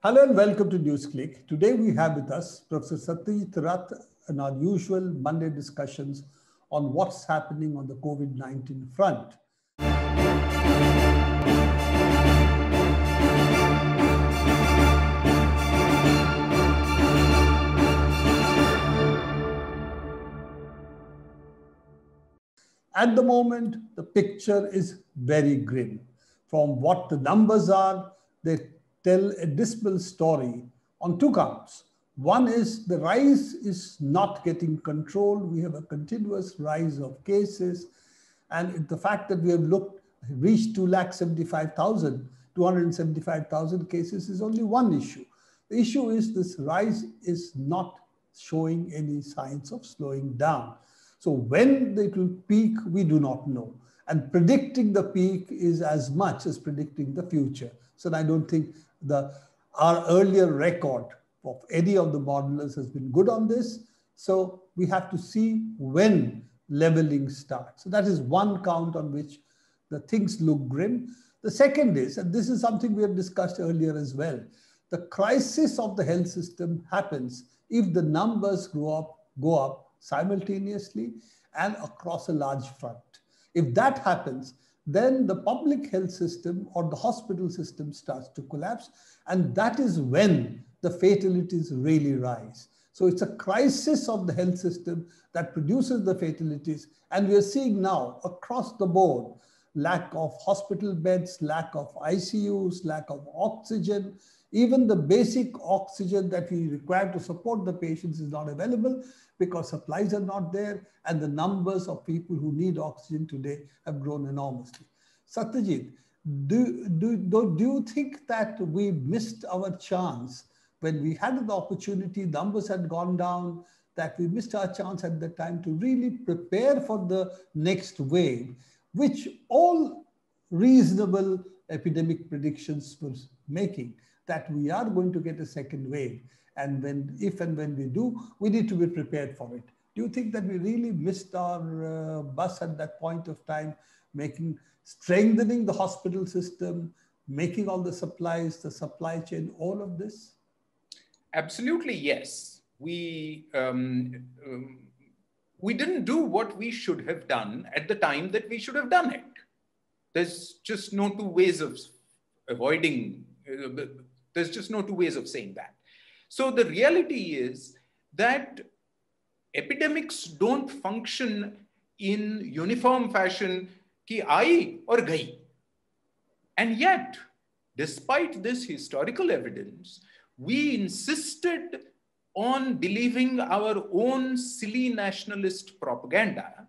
Hello and welcome to NewsClick. Today we have with us Professor Satyajit Rath and our usual Monday discussions on what's happening on the COVID-19 front. At the moment, the picture is very grim. From what the numbers are, they tell a dismal story on two counts. One is the rise is not getting controlled. We have a continuous rise of cases. And the fact that we have reached 275,000 cases is only one issue. The issue is this rise is not showing any signs of slowing down. So when it will peak, we do not know. And predicting the peak is as much as predicting the future. So I don't think our earlier record of any of the modelers has been good on this. So we have to see when leveling starts. So that is one count on which the things look grim. The second is, and this is something we have discussed earlier as well, the crisis of the health system happens if the numbers go up simultaneously and across a large front. If that happens, then the public health system or the hospital system starts to collapse, and that is when the fatalities really rise. So it's a crisis of the health system that produces the fatalities, and we are seeing now across the board lack of hospital beds, lack of ICUs, lack of oxygen. Even the basic oxygen that we require to support the patients is not available because supplies are not there, and the numbers of people who need oxygen today have grown enormously. Satyajit, do you think that we missed our chance when we had the opportunity, numbers had gone down, that we missed our chance at the time to really prepare for the next wave, which all reasonable epidemic predictions were making, that we are going to get a second wave. And if and when we do, we need to be prepared for it. Do you think that we really missed our bus at that point of time, strengthening the hospital system, making all the supplies, the supply chain, all of this? Absolutely, yes. We didn't do what we should have done at the time that we should have done it. There's just no two ways of saying that. So the reality is that epidemics don't function in uniform fashion, ki aayi aur gayi. And yet, despite this historical evidence, we insisted on believing our own silly nationalist propaganda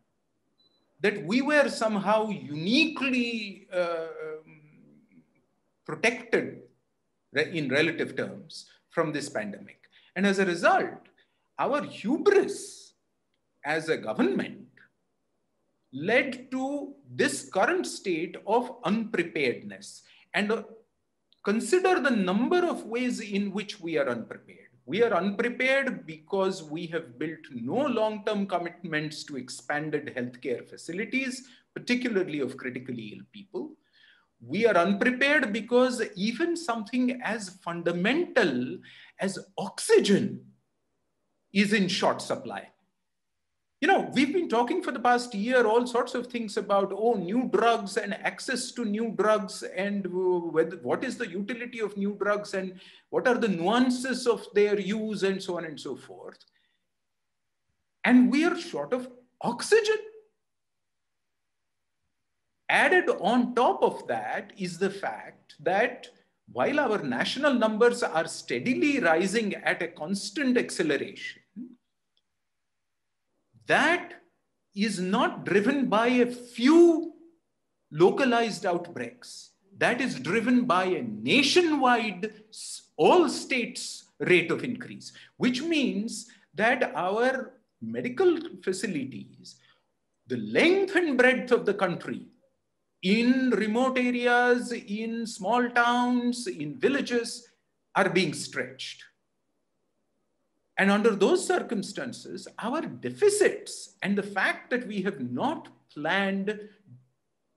that we were somehow uniquely protected in relative terms from this pandemic. And as a result, our hubris as a government led to this current state of unpreparedness. And consider the number of ways in which we are unprepared. We are unprepared because we have built no long-term commitments to expanded healthcare facilities, particularly of critically ill people. We are unprepared because even something as fundamental as oxygen is in short supply. You know, we've been talking for the past year all sorts of things about, oh, new drugs and access to new drugs and what is the utility of new drugs and what are the nuances of their use and so on and so forth. And we are short of oxygen. Added on top of that is the fact that while our national numbers are steadily rising at a constant acceleration, that is not driven by a few localized outbreaks. That is driven by a nationwide, all states rate of increase, which means that our medical facilities, the length and breadth of the country, in remote areas, in small towns, in villages, are being stretched. And under those circumstances, our deficits and the fact that we have not planned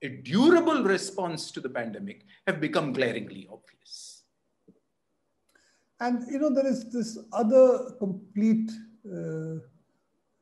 a durable response to the pandemic have become glaringly obvious. And you know, there is this other complete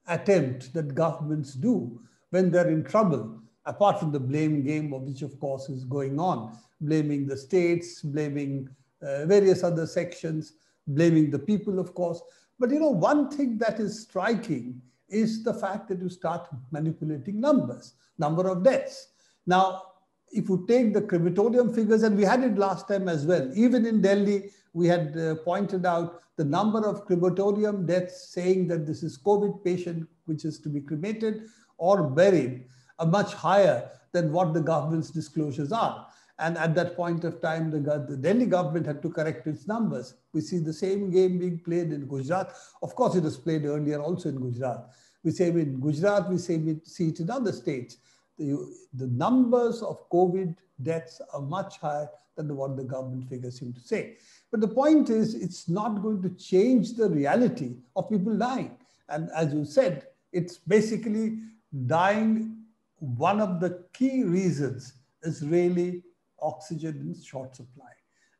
attempt that governments do when they're in trouble, apart from the blame game, which of course is going on, blaming the states, blaming various other sections, blaming the people, of course. But you know, one thing that is striking is the fact that you start manipulating numbers, number of deaths. Now, if you take the crematorium figures, and we had it last time as well, even in Delhi, we had pointed out the number of crematorium deaths saying that this is COVID patient, which is to be cremated or buried, are much higher than what the government's disclosures are. And at that point of time, the Delhi government had to correct its numbers. We see the same game being played in Gujarat. Of course, it was played earlier also in Gujarat. We say in Gujarat, we see it in other states. The numbers of COVID deaths are much higher than what the government figures seem to say. But the point is, it's not going to change the reality of people dying. And as you said, it's basically dying. One of the key reasons is really oxygen in short supply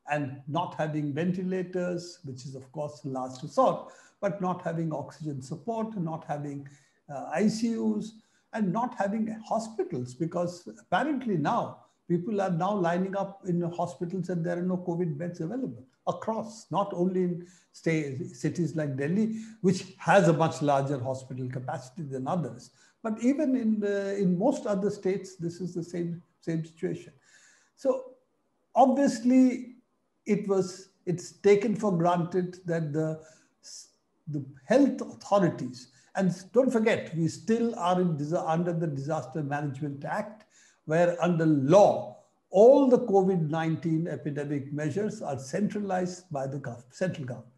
and not having ventilators, which is of course the last resort, but not having oxygen support, not having ICUs, and not having hospitals, because apparently now people are now lining up in the hospitals and there are no COVID beds available across, not only in cities like Delhi, which has a much larger hospital capacity than others, but even in most other states, this is the same situation. So obviously it's taken for granted that the health authorities, and don't forget, we still are under the Disaster Management Act, where under law, all the COVID-19 epidemic measures are centralized by the central government.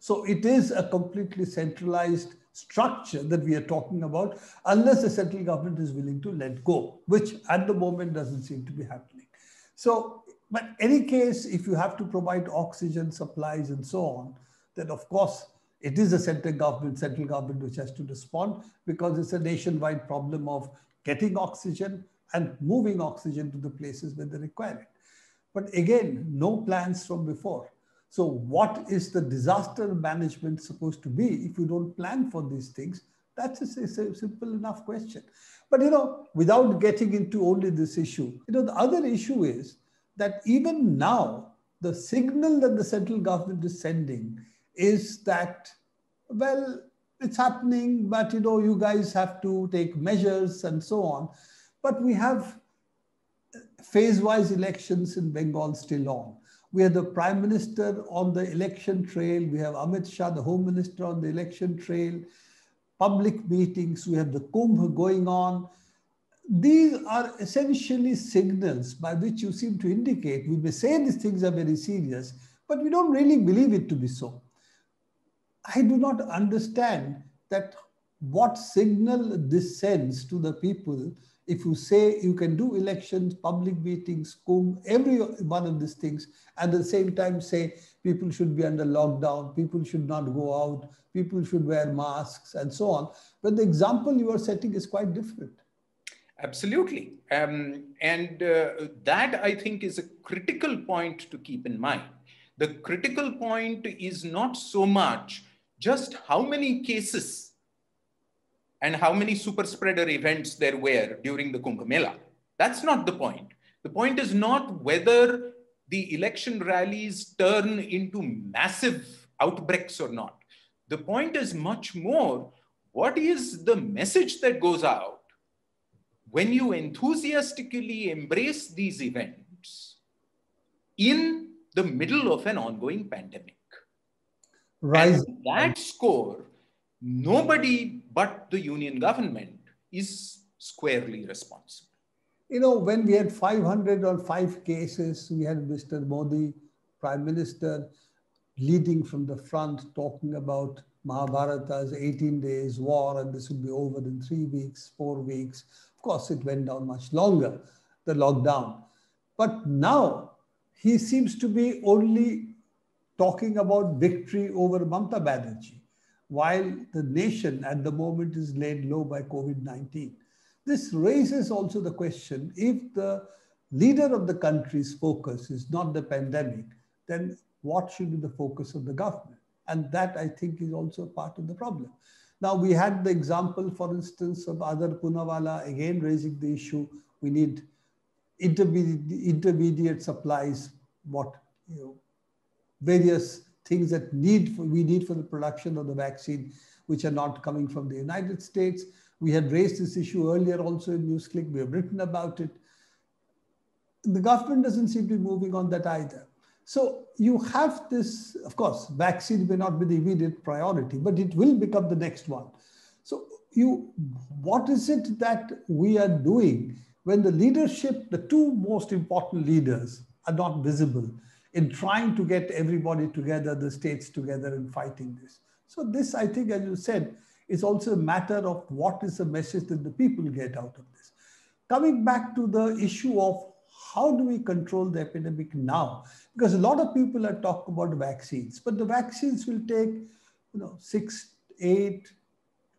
So it is a completely centralized structure that we are talking about, unless the central government is willing to let go, which at the moment doesn't seem to be happening. So, but in any case, if you have to provide oxygen supplies and so on, then of course, it is the central government which has to respond, because it's a nationwide problem of getting oxygen and moving oxygen to the places where they require it. But again, no plans from before. So what is the disaster management supposed to be if you don't plan for these things? That's a simple enough question. But you know, without getting into only this issue, you know, the other issue is that even now, the signal that the central government is sending is that, well, it's happening, but you know, you guys have to take measures and so on. But we have phase-wise elections in Bengal still on. We have the Prime Minister on the election trail. We have Amit Shah, the Home Minister, on the election trail. Public meetings. We have the Kumbh going on. These are essentially signals by which you seem to indicate, we may say these things are very serious, but we don't really believe it to be so. I do not understand that what signal this sends to the people. If you say you can do elections, public meetings, Kumbh, every one of these things, and at the same time say people should be under lockdown, people should not go out, people should wear masks and so on. But the example you are setting is quite different. Absolutely. That I think is a critical point to keep in mind. The critical point is not so much just how many cases and how many super spreader events there were during the Kumbh Mela. That's not the point. The point is not whether the election rallies turn into massive outbreaks or not. The point is much more, what is the message that goes out when you enthusiastically embrace these events in the middle of an ongoing pandemic? Right. And that score, nobody but the union government is squarely responsible. You know, when we had 505 cases, we had Mr. Modi, Prime Minister, leading from the front, talking about Mahabharata's 18 days war, and this would be over in 3 weeks, 4 weeks. Of course, it went down much longer, the lockdown. But now he seems to be only talking about victory over Mamata Banerjee, while the nation at the moment is laid low by COVID-19. This raises also the question, if the leader of the country's focus is not the pandemic, then what should be the focus of the government? And that, I think, is also part of the problem. Now, we had the example, for instance, of Adar Poonawala again raising the issue, we need intermediate supplies, what, you know, various things that we need for the production of the vaccine, which are not coming from the United States. We had raised this issue earlier also in NewsClick, we have written about it. The government doesn't seem to be moving on that either. So you have this, of course, vaccine may not be the immediate priority, but it will become the next one. So what is it that we are doing when the leadership, the two most important leaders, are not visible in trying to get everybody together, the states together, in fighting this? So this, I think, as you said, is also a matter of what is the message that the people get out of this. Coming back to the issue of how do we control the epidemic now? Because a lot of people are talking about vaccines, but the vaccines will take, you know, 6, 8,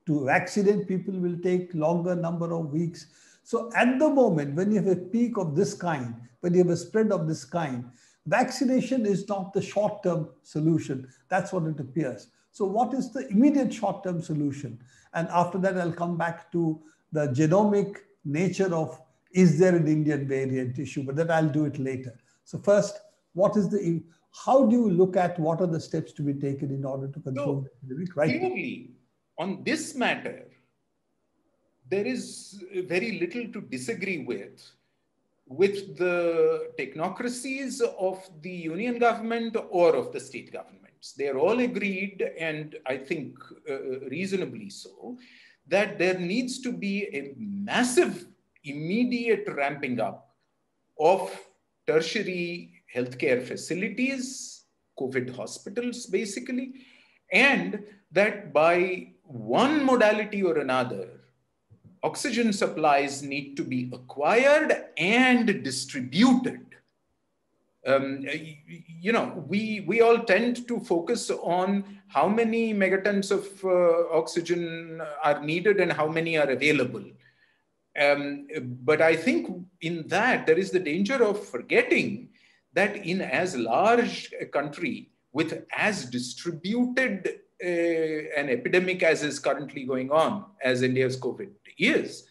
to vaccinate people will take longer number of weeks. So at the moment, when you have a peak of this kind, when you have a spread of this kind, vaccination is not the short-term solution. That's what it appears. So what is the immediate short-term solution? And after that, I'll come back to the genomic nature of, is there an Indian variant issue? But that I'll do it later. So first, what is the, how do you look at what are the steps to be taken in order to control the epidemic? Right. Clearly, on this matter, there is very little to disagree with the technocracies of the union government or of the state governments. They are all agreed, and I think reasonably so, that there needs to be a massive immediate ramping up of tertiary healthcare facilities, COVID hospitals basically, and that by one modality or another, oxygen supplies need to be acquired and distributed. You know, we all tend to focus on how many megatons of oxygen are needed and how many are available. But I think in that there is the danger of forgetting that in as large a country with as distributed an epidemic as is currently going on, as India's COVID is,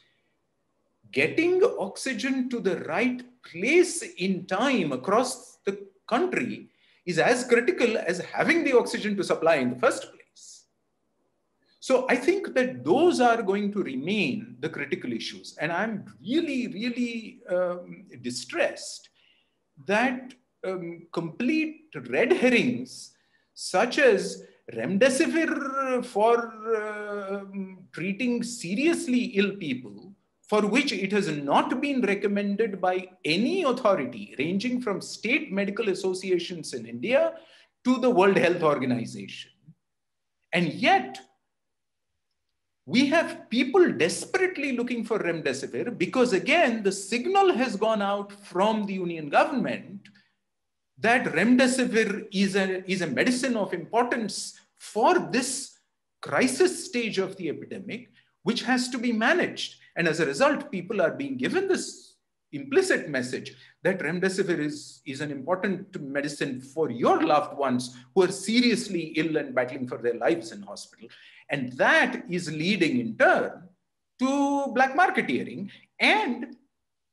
getting oxygen to the right place in time across the country is as critical as having the oxygen to supply in the first place. So I think that those are going to remain the critical issues. And I'm really, really distressed that complete red herrings, such as Remdesivir for treating seriously ill people, for which it has not been recommended by any authority, ranging from state medical associations in India to the World Health Organization. And yet, we have people desperately looking for Remdesivir because, again, the signal has gone out from the union government that Remdesivir is a medicine of importance for this crisis stage of the epidemic, which has to be managed. And as a result, people are being given this implicit message that Remdesivir is an important medicine for your loved ones who are seriously ill and battling for their lives in hospital. And that is leading in turn to black marketeering, and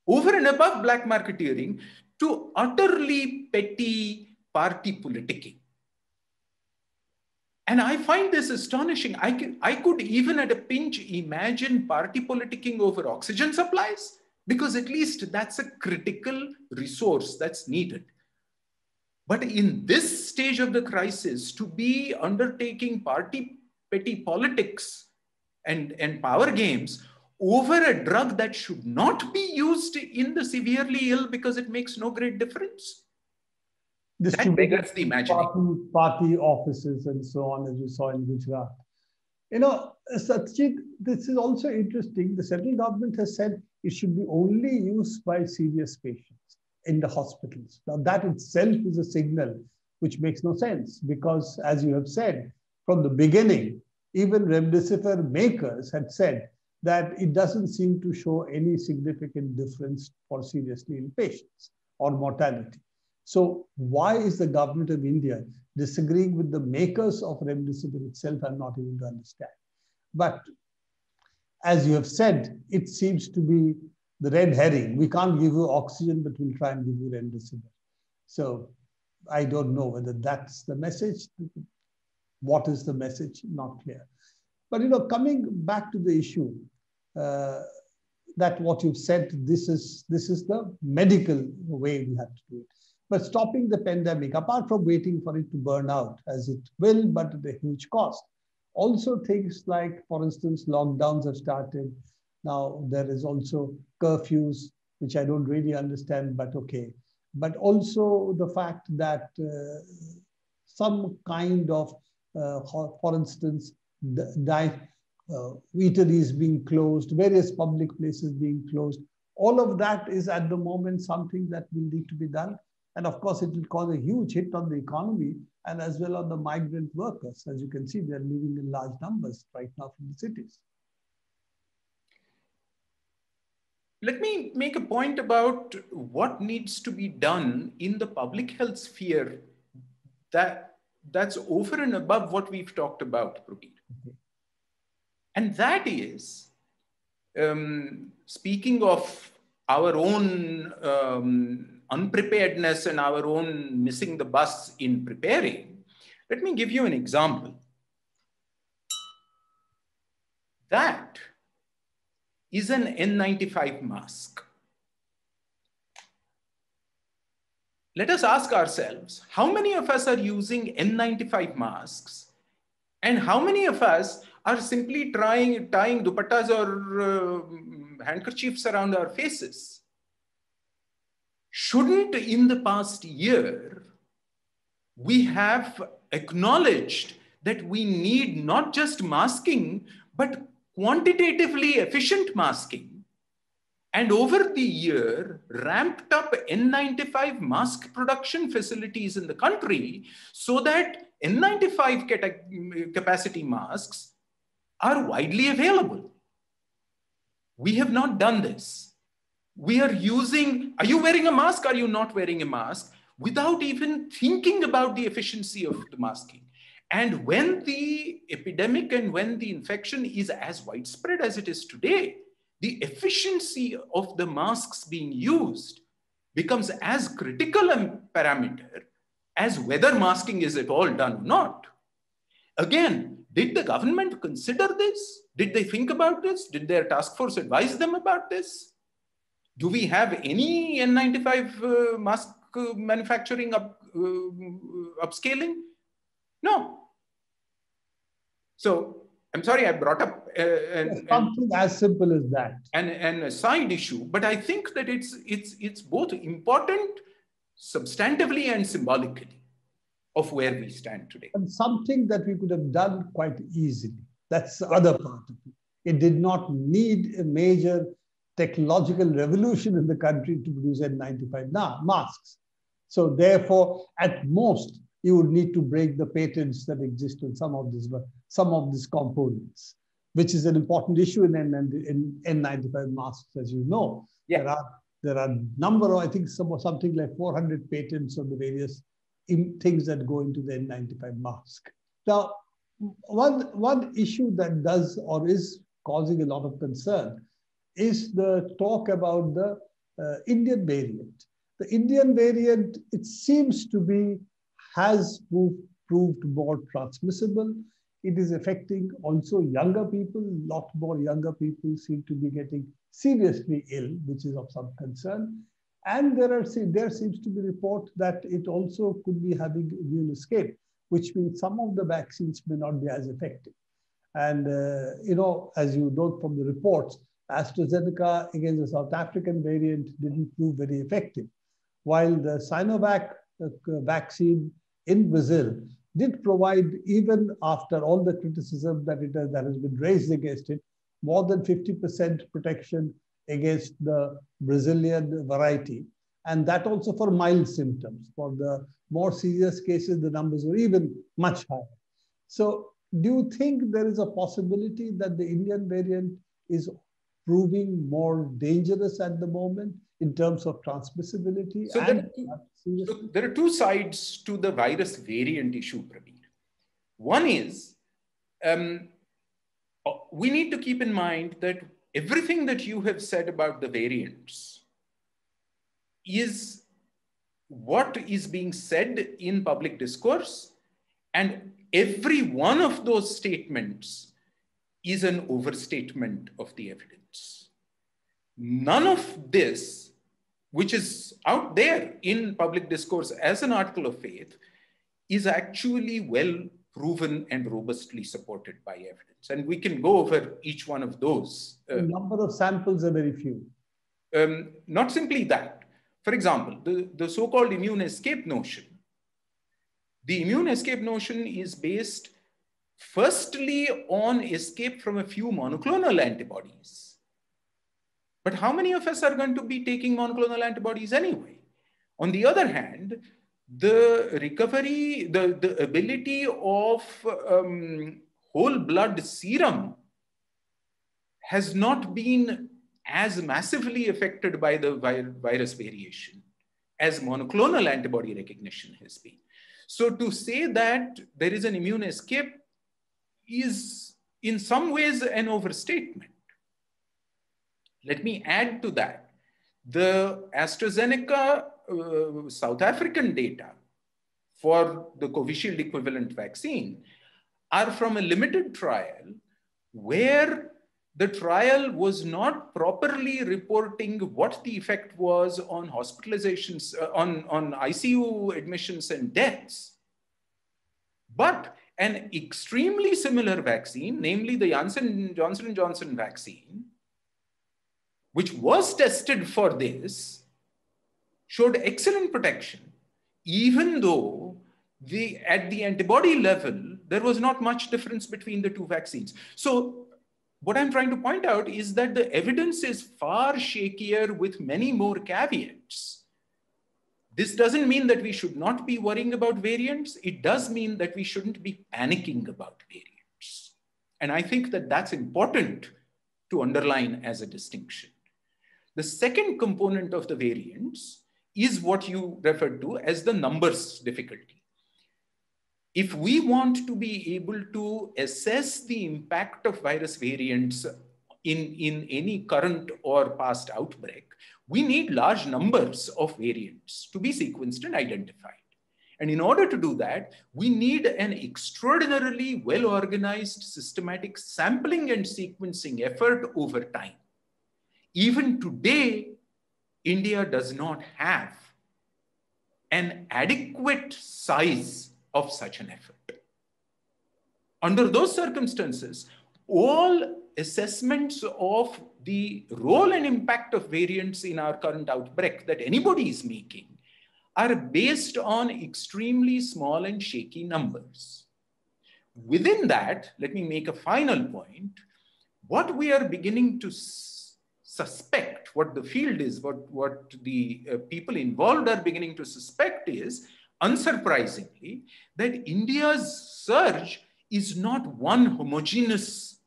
over and above black marketeering, to utterly petty party politicking. And I find this astonishing. I could even at a pinch imagine party politicking over oxygen supplies, because at least that's a critical resource that's needed. But in this stage of the crisis, to be undertaking party petty politics and power games over a drug that should not be used in the severely ill because it makes no great difference, that beggars the imagination. Party offices and so on, as you saw in Gujarat. You know, Satyajit, this is also interesting. The central government has said it should be only used by serious patients in the hospitals. Now, that itself is a signal which makes no sense because, as you have said, from the beginning, even Remdesivir makers had said that it doesn't seem to show any significant difference for seriously ill patients or mortality. So why is the government of India disagreeing with the makers of Remdesivir itself? I'm not able to understand. But as you have said, it seems to be the red herring. We can't give you oxygen, but we'll try and give you Remdesivir. So I don't know whether that's the message. What is the message? Not clear. But you know, coming back to the issue, that what you've said, this is the medical way we have to do it. But stopping the pandemic, apart from waiting for it to burn out, as it will, but at a huge cost, also things like, for instance, lockdowns have started. Now there is also curfews, which I don't really understand, but okay. But also the fact that some kind of, for instance, eateries being closed, various public places being closed. All of that is at the moment something that will need to be done. And of course, it will cause a huge hit on the economy and as well on the migrant workers. As you can see, they're living in large numbers right now from the cities. Let me make a point about what needs to be done in the public health sphere that's over and above what we've talked about, Prabir. Okay. And that is, speaking of our own unpreparedness and our own missing the bus in preparing, let me give you an example. That is an N95 mask. Let us ask ourselves, how many of us are using N95 masks and how many of us are simply tying dupattas or handkerchiefs around our faces? Shouldn't, in the past year, we have acknowledged that we need not just masking, but quantitatively efficient masking, and over the year ramped up N95 mask production facilities in the country so that N95 capacity masks are widely available? We have not done this. We are using, are you wearing a mask? Are you not wearing a mask? Without even thinking about the efficiency of the masking. And when the epidemic and when the infection is as widespread as it is today, the efficiency of the masks being used becomes as critical a parameter as whether masking is at all done or not. Again, did the government consider this? Did they think about this? Did their task force advise them about this? Do we have any N95 mask manufacturing upscaling? No. So I'm sorry I brought up something as simple as that. And a side issue, but I think that it's both important substantively and symbolically of where we stand today. And something that we could have done quite easily. That's the other part of it. It did not need a major technological revolution in the country to produce N95 masks. So therefore, at most, you would need to break the patents that exist on some of these components, which is an important issue in N95 masks, as you know. Yeah. There are number of, I think something like 400 patents on the various things that go into the N95 mask. Now, one issue that does or is causing a lot of concern is the talk about the Indian variant. The Indian variant, it seems to be, has proved more transmissible. It is affecting also younger people. A lot more younger people seem to be getting seriously ill, which is of some concern. And there seems to be report that it also could be having immune escape, which means some of the vaccines may not be as effective. And you know, as you note from the reports, AstraZeneca against the South African variant didn't prove very effective, while the Sinovac vaccine in Brazil did provide, even after all the criticism that has been raised against it, more than 50% protection against the Brazilian variety. And that also for mild symptoms. For the more serious cases, the numbers were even much higher. So do you think there is a possibility that the Indian variant is proving more dangerous at the moment in terms of transmissibility. So, there are two sides to the virus variant issue, Praveer. One is, we need to keep in mind that everything that you have said about the variants is what is being said in public discourse, and every one of those statements is an overstatement of the evidence. None of this, which is out there in public discourse as an article of faith, is actually well proven and robustly supported by evidence. And we can go over each one of those. The number of samples are very few. Not simply that. For example, the so-called immune escape notion. The immune escape notion is based firstly on escape from a few monoclonal antibodies. But how many of us are going to be taking monoclonal antibodies anyway? On the other hand, the recovery, the ability of whole blood serum has not been as massively affected by the virus variation as monoclonal antibody recognition has been. So to say that there is an immune escape is in some ways an overstatement. Let me add to that, the AstraZeneca South African data for the Covishield equivalent vaccine are from a limited trial where the trial was not properly reporting what the effect was on hospitalizations, on ICU admissions and deaths. But an extremely similar vaccine, namely the Johnson & Johnson vaccine, which was tested for this, showed excellent protection, even though at the antibody level, there was not much difference between the two vaccines. So, what I'm trying to point out is that the evidence is far shakier with many more caveats. This doesn't mean that we should not be worrying about variants. It does mean that we shouldn't be panicking about variants. And I think that that's important to underline as a distinction. The second component of the variants is what you referred to as the numbers difficulty. If we want to be able to assess the impact of virus variants in any current or past outbreak, we need large numbers of variants to be sequenced and identified. And in order to do that, we need an extraordinarily well-organized systematic sampling and sequencing effort over time. Even today, India does not have an adequate size of such an effort. Under those circumstances, all assessments of the role and impact of variants in our current outbreak that anybody is making are based on extremely small and shaky numbers. Within that, let me make a final point. What we are beginning to suspect, what the field is, what the people involved are beginning to suspect is, unsurprisingly, that India's surge is not one homogeneous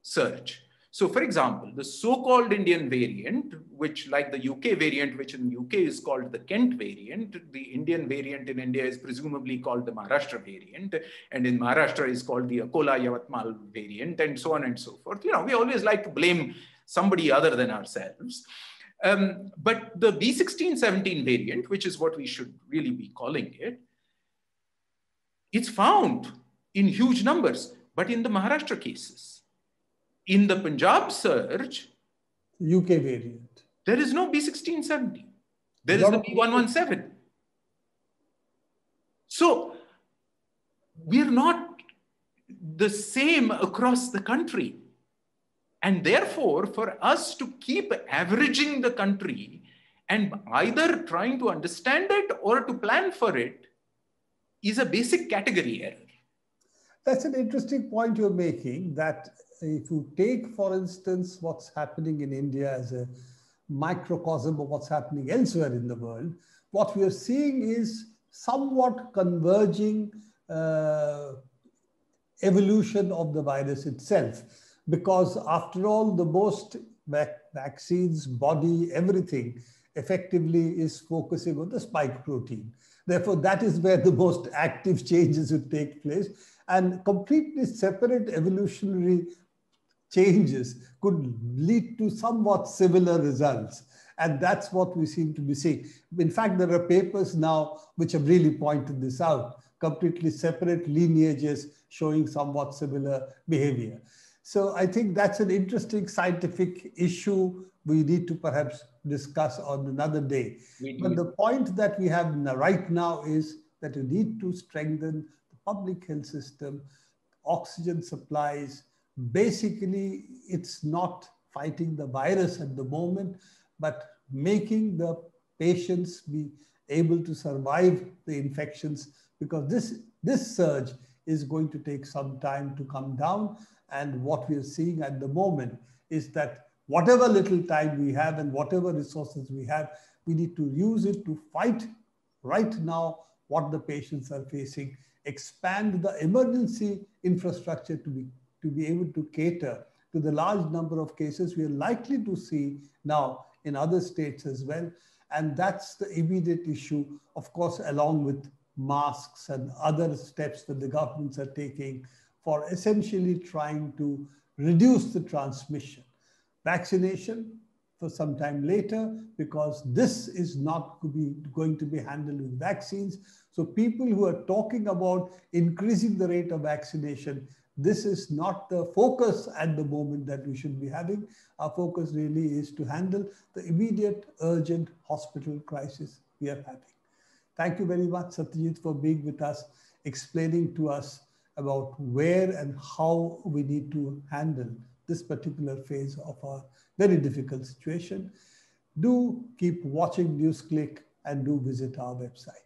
surge. So for example, the so-called Indian variant, which like the UK variant, which in UK is called the Kent variant, the Indian variant in India is presumably called the Maharashtra variant, and in Maharashtra is called the Akola Yavatmal variant, and so on and so forth. You know, we always like to blame somebody other than ourselves. But the B1617 variant, which is what we should really be calling it, it's found in huge numbers, but in the Maharashtra cases. In the Punjab surge, UK variant, there is no B1617. There is no B117. So we're not the same across the country. And therefore, for us to keep averaging the country and either trying to understand it or to plan for it is a basic category error. That's an interesting point you're making, that if you take, for instance, what's happening in India as a microcosm of what's happening elsewhere in the world, what we're seeing is somewhat converging evolution of the virus itself. because after all, the most vaccines, body, everything effectively is focusing on the spike protein. Therefore, that is where the most active changes would take place, and completely separate evolutionary changes could lead to somewhat similar results. And that's what we seem to be seeing. In fact, there are papers now which have really pointed this out, completely separate lineages showing somewhat similar behavior. So I think that's an interesting scientific issue we need to perhaps discuss on another day. But the point that we have right now is that you need to strengthen the public health system, oxygen supplies. Basically, it's not fighting the virus at the moment, but making the patients be able to survive the infections, because this surge is going to take some time to come down. And what we are seeing at the moment is that whatever little time we have and whatever resources we have, we need to use it to fight right now what the patients are facing, expand the emergency infrastructure to be able to cater to the large number of cases we are likely to see now in other states as well. And that's the immediate issue, of course, along with masks and other steps that the governments are taking for essentially trying to reduce the transmission. Vaccination for some time later, because this is not going to be handled with vaccines. So people who are talking about increasing the rate of vaccination, this is not the focus at the moment that we should be having. Our focus really is to handle the immediate, urgent hospital crisis we are having. Thank you very much, Satyajit, for being with us, explaining to us about where and how we need to handle this particular phase of our very difficult situation. Do keep watching NewsClick and do visit our website.